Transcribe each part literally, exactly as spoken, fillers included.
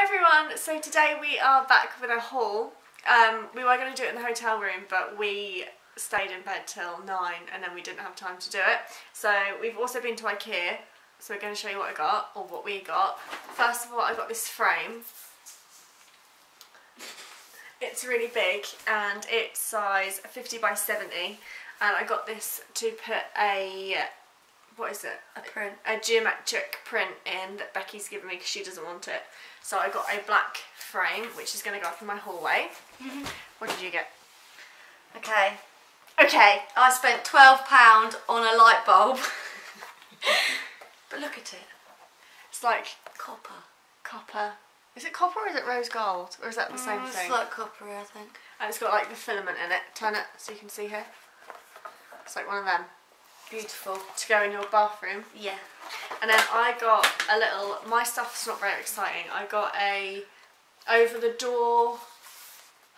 Hi everyone, so today we are back with a haul. Um, we were going to do it in the hotel room, but we stayed in bed till nine and then we didn't have time to do it. So we've also been to IKEA, so we're going to show you what I got, or what we got. First of all, I got this frame. It's really big and it's size fifty by seventy, and I got this to put a What is it? A print. A geometric print in that Becky's given me because she doesn't want it. So I got a black frame, which is going to go up in my hallway. Mm-hmm. What did you get? Okay. Okay. I spent twelve pounds on a light bulb. But look at it. It's like copper. Copper. Is it copper or is it rose gold? Or is that the mm, same it's thing? It's like copper, I think. And it's got like the filament in it. Turn it so you can see here. It's like one of them. Beautiful. To go in your bathroom. Yeah. And then I got a little, my stuff's not very exciting, I got a over the door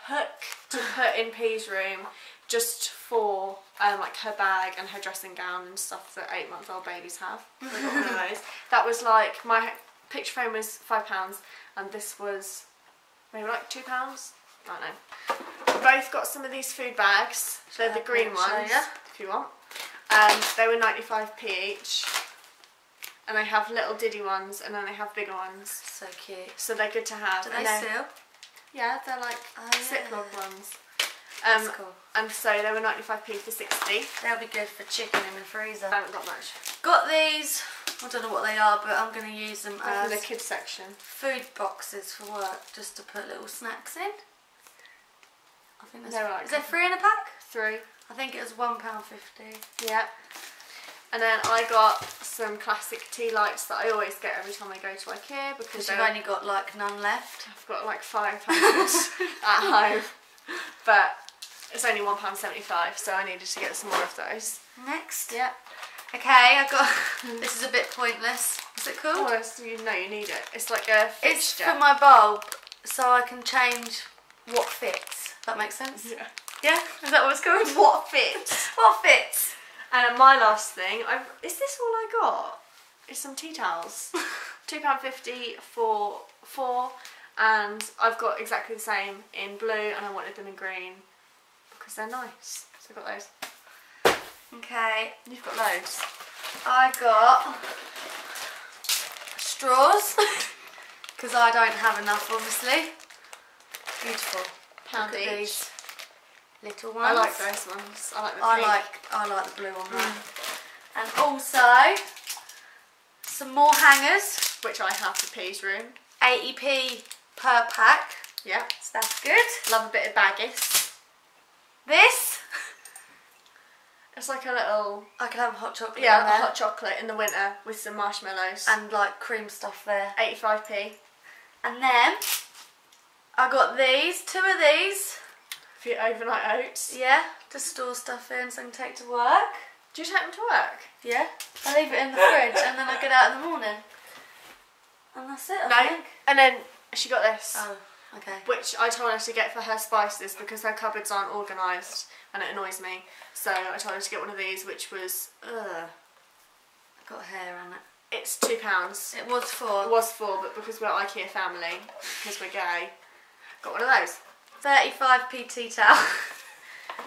hook to put in P's room just for um, like her bag and her dressing gown and stuff that eight month old babies have. I got one of those. That was like, my picture frame was five pounds and this was maybe like two pounds? I don't know. We both got some of these food bags. They're yeah, the green ones, yeah. If you want. Um, they were ninety-five p each, and they have little diddy ones, and then they have bigger ones. So cute. So they're good to have. Do they seal? Yeah, they're like oh, Ziploc yeah. ones. Um, That's cool. And so they were ninety-five p for sixty. They'll be good for chicken in the freezer. I haven't got much. Got these. I don't know what they are, but I'm going to use them as in the kids section. Food boxes for work, just to put little snacks in. I think that's. Like is there three in a pack? Three. I think it was one pound fifty. Yep. And then I got some classic tea lights that I always get every time I go to IKEA because you've only got like none left. I've got like five pounds at home, but it's only one pound seventy-five, so I needed to get some more of those. Next. Yep. Okay, I got. This is a bit pointless. Is it called? Oh, so you know you need it. It's like a fixture. It's for my bulb, so I can change what fits. That makes sense. Yeah. Yeah, is that what it's called? What fits? What fits? And my last thing, I've, is this all I got? Is some tea towels. two pounds fifty for four, and I've got exactly the same in blue, and I wanted them in green because they're nice. So I got those. Okay. You've got loads. I got straws, because I don't have enough, obviously. Beautiful. Pound each. Little ones. I like those ones. I like the I pink. like I like the blue one. Mm. And also some more hangers, which I have for P's room. eighty p per pack. Yeah, so that's good. Love a bit of baggies. This. It's like a little. I could have a hot chocolate. Yeah, in there. A hot chocolate in the winter with some marshmallows and like cream stuff there. eighty-five p. And then I got these. Two of these. For your overnight oats. Yeah, to store stuff in so I can take to work. Do you take them to work? Yeah. I leave it in the fridge and then I get out in the morning. And that's it, I no. think. And then she got this. Oh, okay. Which I told her to get for her spices because her cupboards aren't organised and it annoys me. So I told her to get one of these, which was, ugh. I got hair on it. It's two pounds. It was four. It was four, but because we're IKEA family, because we're gay, got one of those. thirty-five p tea towel.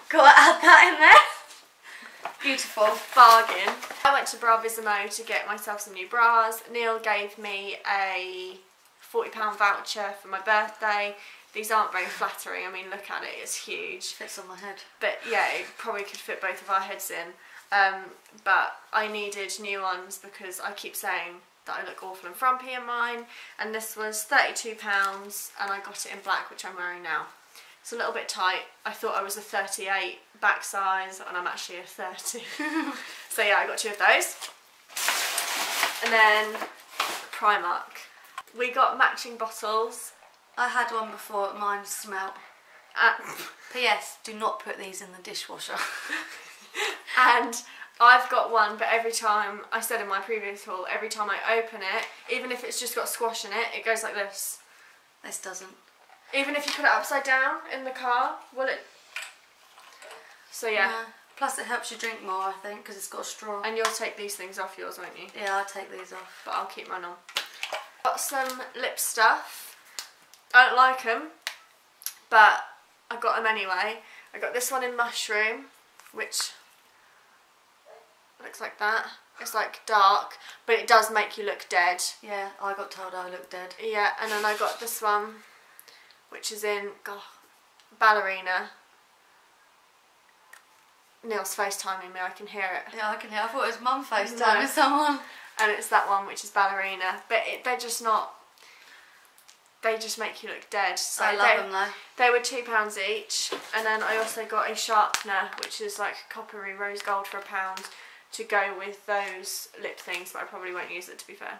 Gotta add that in there. Beautiful. Bargain. I went to Bravisimo to get myself some new bras. Neil gave me a forty pound voucher for my birthday. These aren't very flattering. I mean, look at it. It's huge. Fits on my head. But yeah, it probably could fit both of our heads in. Um, but I needed new ones because I keep saying that I look awful and frumpy in mine. And this was thirty-two pounds and I got it in black, which I'm wearing now. It's a little bit tight. I thought I was a thirty-eight back size and I'm actually a thirty. So yeah, I got two of those. And then Primark. We got matching bottles. I had one before, mine smelt. Uh, P S Do not put these in the dishwasher. And I've got one, but every time, I said in my previous haul, every time I open it, even if it's just got squash in it, it goes like this. This doesn't. Even if you put it upside down in the car, will it? So yeah. yeah. Plus it helps you drink more, I think, because it's got a straw. And you'll take these things off yours, won't you? Yeah, I'll take these off. But I'll keep mine on. Got some lip stuff. I don't like them, but I got them anyway. I got this one in mushroom, which looks like that. It's like dark, but it does make you look dead. Yeah, I got told I looked dead. Yeah, and then I got this one, which is in God, ballerina. Neil's FaceTiming me, I can hear it. Yeah, I can hear it. I thought it was mum FaceTiming no. someone. And it's that one, which is ballerina. But it, they're just not... They just make you look dead. So I love they, them though. They were two pounds each. And then I also got a sharpener, which is like coppery rose gold for a pound, to go with those lip things, but I probably won't use it, to be fair.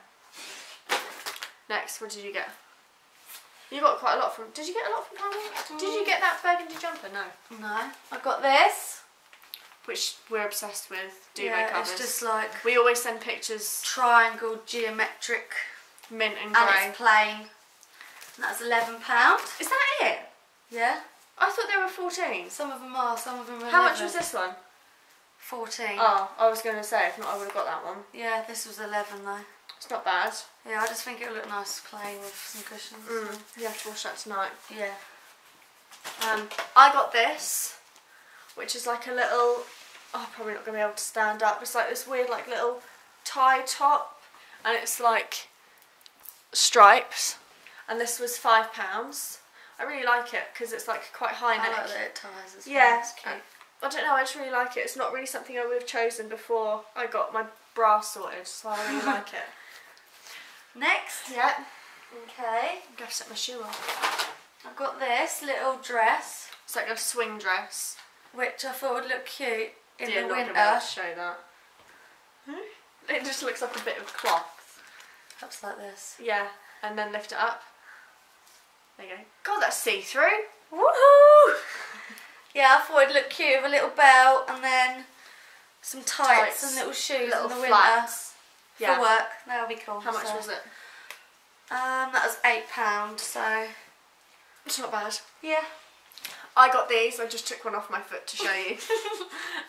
Next, what did you get? You got quite a lot from... Did you get a lot from Primark? Mm. Did you get that burgundy jumper? No. No. I got this. Which we're obsessed with. Duvet yeah, covers. It's just like... We always send pictures. Triangle, geometric. Mint and grey. And it's plain. And that's eleven pounds. Is that it? Yeah. I thought they were fourteen. Some of them are, some of them are How eleven. Much was this one? fourteen. Oh, I was going to say, if not I would have got that one. Yeah, this was eleven though. It's not bad. Yeah, I just think it'll look nice plain with some cushions. Mm, you have to wash that tonight. Yeah. Um, I got this, which is like a little... Oh, probably not going to be able to stand up. It's like this weird like little tie top, and it's like stripes. And this was five pounds. I really like it because it's like quite high neck. I like that it ties as well. Yeah, it's cute. I don't know, I just really like it. It's not really something I would have chosen before I got my bra sorted, so I really like it. Next. Yep. Okay. I'm going to set my shoe off. I've got this little dress. It's like a swing dress. Which I thought would look cute in yeah, the winter. Yeah, not show that. Hmm? It just looks like a bit of cloth. Perhaps like this. Yeah. And then lift it up. There you go. God, that's see-through. Woohoo! Yeah, I thought it'd look cute with a little belt and then some tights, tights and little shoes little in the flats. winter yeah. for work. That would be cool. How much so. was it? Um, that was eight pounds, so... It's not bad. Yeah. I got these. I just took one off my foot to show you.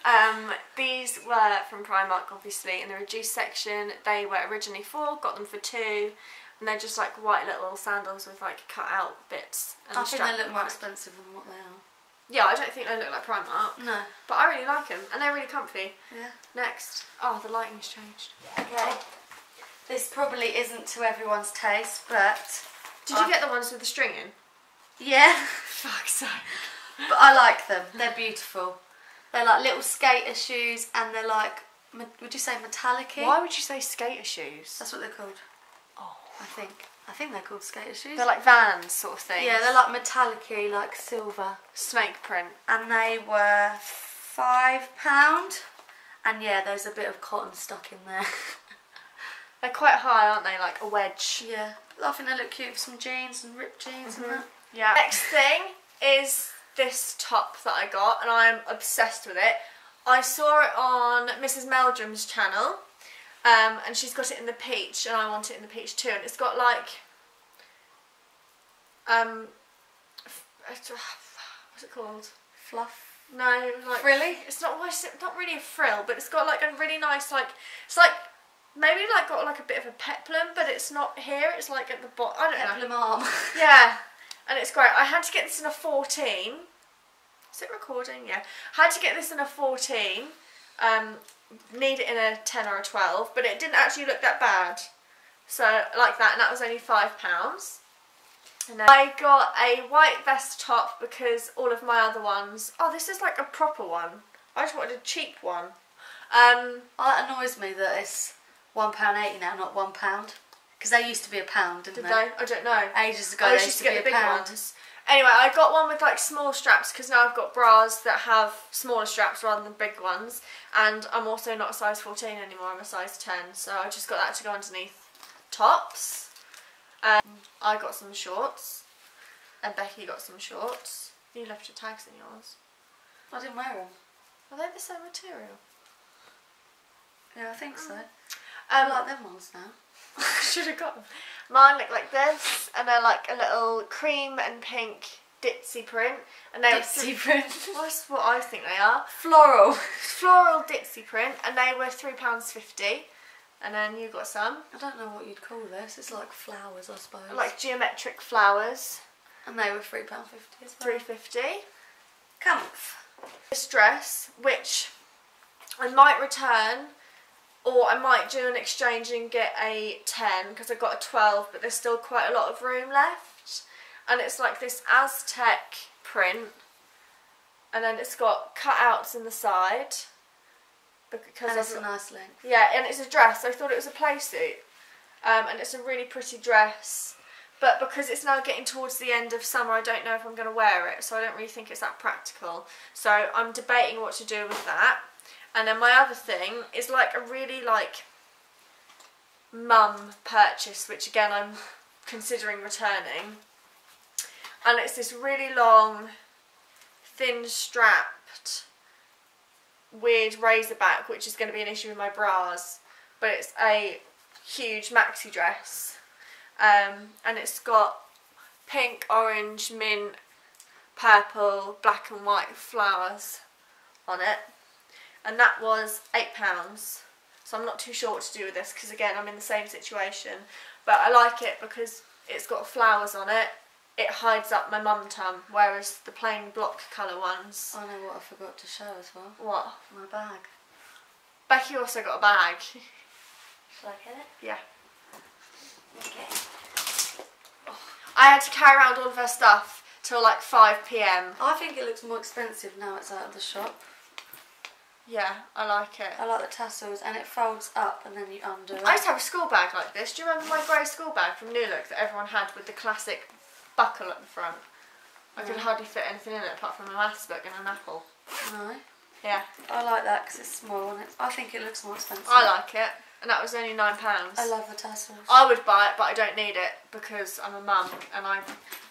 um, these were from Primark, obviously, in the reduced section. They were originally four, got them for two. And they're just like white little sandals with like cut out bits. And I think they look more expensive than what they are. Yeah, I don't think they look like Primark. No. But I really like them and they're really comfy. Yeah. Next. Oh, the lighting's changed. Okay. This probably isn't to everyone's taste, but... Did I've... you get the ones with the string in? Yeah. Fuck's sake. But I like them. They're beautiful. They're like little skater shoes and they're like, would you say metallic-y? Why would you say skater shoes? That's what they're called. Oh. I think. I think they're called skater shoes. They're like Vans sort of thing. Yeah, they're like metallic-y, like silver. Snake print. And they were five pound. And yeah, there's a bit of cotton stuck in there. They're quite high, aren't they? Like a wedge. Yeah. I think they look cute with some jeans and ripped jeans mm-hmm. and that. Yeah. Next thing is this top that I got, and I'm obsessed with it. I saw it on Missus Meldrum's channel. Um, and she's got it in the peach, and I want it in the peach too. And it's got like, um, what's it called? Fluff? No, like frilly. It's not. It's not really a frill, but it's got like a really nice like. It's like maybe like got like a bit of a peplum, but it's not here. It's like at the bottom. I don't peplum know. Peplum arm. Yeah, and it's great. I had to get this in a fourteen. Is it recording? Yeah, I had to get this in a fourteen. Um. Need it in a ten or a twelve, but it didn't actually look that bad, so like that, and that was only five pounds. And then I got a white vest top because all of my other ones... Oh, this is like a proper one. I just wanted a cheap one. Um, oh, that annoys me that it's one pound eighty now, not one pound, because they used to be a pound, didn't Did they? they? I don't know. Ages ago, I they used to, to be a pound. Ones. Anyway, I got one with like small straps because now I've got bras that have smaller straps rather than big ones, and I'm also not a size fourteen anymore, I'm a size ten, so I just got that to go underneath tops. Um, I got some shorts, and Becky got some shorts. You left your tags in yours. I didn't wear them. Are they the same material? Yeah, I think mm. so. Um, I like them ones now. I should have got them. Mine look like this, and they're like a little cream and pink ditzy print. And they ditzy were print? That's what I think they are. Floral. Floral ditzy print, and they were three pounds fifty. And then you got some. I don't know what you'd call this. It's like flowers, I suppose. Like geometric flowers. And they were three pounds fifty as well. three pounds fifty. Comf. This dress, which I might return, or I might do an exchange and get a ten, because I got a twelve, but there's still quite a lot of room left. And it's like this Aztec print, and then it's got cutouts in the side. Because and it's a nice length. Yeah, and it's a dress. I thought it was a play suit. Um, and it's a really pretty dress. But because it's now getting towards the end of summer, I don't know if I'm going to wear it. So I don't really think it's that practical. So I'm debating what to do with that. And then my other thing is like a really like mum purchase, which again I'm considering returning. And it's this really long, thin strapped, weird razor back, which is going to be an issue with my bras, but it's a huge maxi dress, um, and it's got pink, orange, mint, purple, black and white flowers on it, and that was eight pounds. So I'm not too sure what to do with this, because again I'm in the same situation, but I like it because it's got flowers on it. It hides up my mum tum, whereas the plain block colour ones. I know what I forgot to show as well. What? My bag. Becky also got a bag. Shall I get it? Yeah. Okay. Oh. I had to carry around all of her stuff till like five p m. I think it looks more expensive now it's out of the shop. Yeah, I like it. I like the tassels, and it folds up and then you undo it. I used to have a school bag like this. Do you remember my grey school bag from New Look that everyone had with the classic buckle at the front? I mm. could hardly fit anything in it apart from a maths book and an apple. No. Yeah. I like that because it's small and it's, I think it looks more expensive. I like it, and that was only nine pounds. I love the tassels. I would buy it, but I don't need it because I'm a mum and I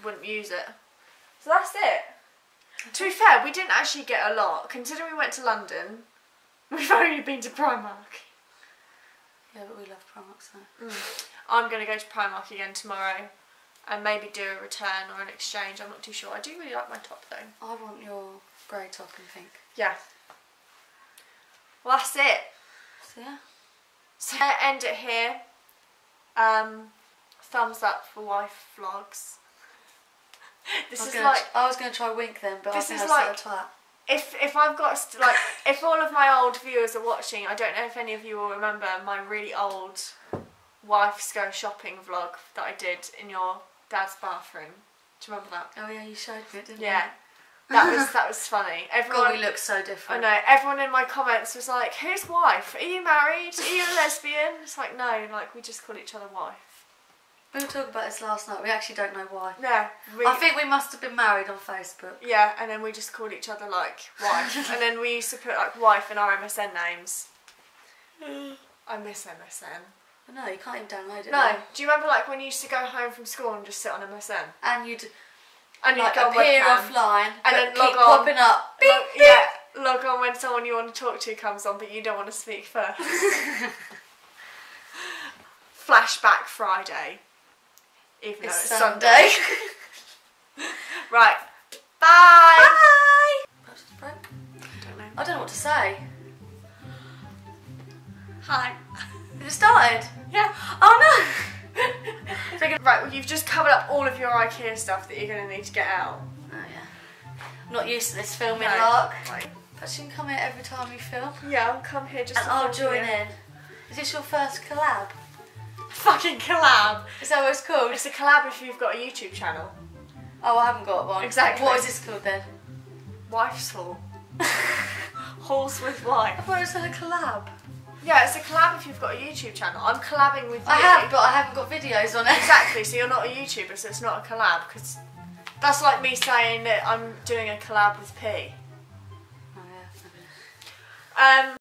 wouldn't use it. So that's it. To be fair, we didn't actually get a lot. Considering we went to London, we've only been to Primark. Yeah, but we love Primark, so. Mm. I'm going to go to Primark again tomorrow. And maybe do a return or an exchange. I'm not too sure. I do really like my top though. I want your grey top and pink. Yeah. Well, that's it. So yeah. So yeah, end it here. Um, thumbs up for wife vlogs. This I'm is gonna, like I was going to try wink then, but this I think is I was like twat. If if I've got like if all of my old viewers are watching, I don't know if any of you will remember my really old wife's go shopping vlog that I did in your dad's bathroom. Do you remember that? Oh yeah, you showed me, didn't you? Yeah. That was that was funny. Everyone, God, we look so different. I know. Everyone in my comments was like, "Who's wife? Are you married? Are you a lesbian?" It's like, no, like we just call each other wife. We were talking about this last night. We actually don't know why. Yeah. We, I think we must have been married on Facebook. Yeah, and then we just called each other like wife, and then we used to put like wife in our M S N names. I miss M S N. No, you can't even download it. No. Now. Do you remember like when you used to go home from school and just sit on M S N? And you'd and like, you'd go appear offline and then log keep on, popping up. Beep, log, beep. Yeah, log on when someone you want to talk to comes on, but you don't want to speak first. Flashback Friday, even it's though it's Sunday. Sunday. Right. Bye. Bye. I don't know. I don't know what to say. Hi. Have you started? Yeah. Oh no! Right, well you've just covered up all of your IKEA stuff that you're going to need to get out. Oh yeah. I'm not used to this filming, no. Lark. Right. But you can come here every time you film. Yeah, I'll come here just and to I'll join you. in. Is this your first collab? A fucking collab! Is that what it's called? It's a collab if you've got a YouTube channel. Oh, I haven't got one. Exactly. What is this called then? Wife's Haul. Hauls with wife. I thought it was like a collab. Yeah, it's a collab if you've got a YouTube channel. I'm collabing with you. I have, but I haven't got videos on it. Exactly, so you're not a YouTuber, so it's not a collab, because that's like me saying that I'm doing a collab with P. Oh, yeah. Um...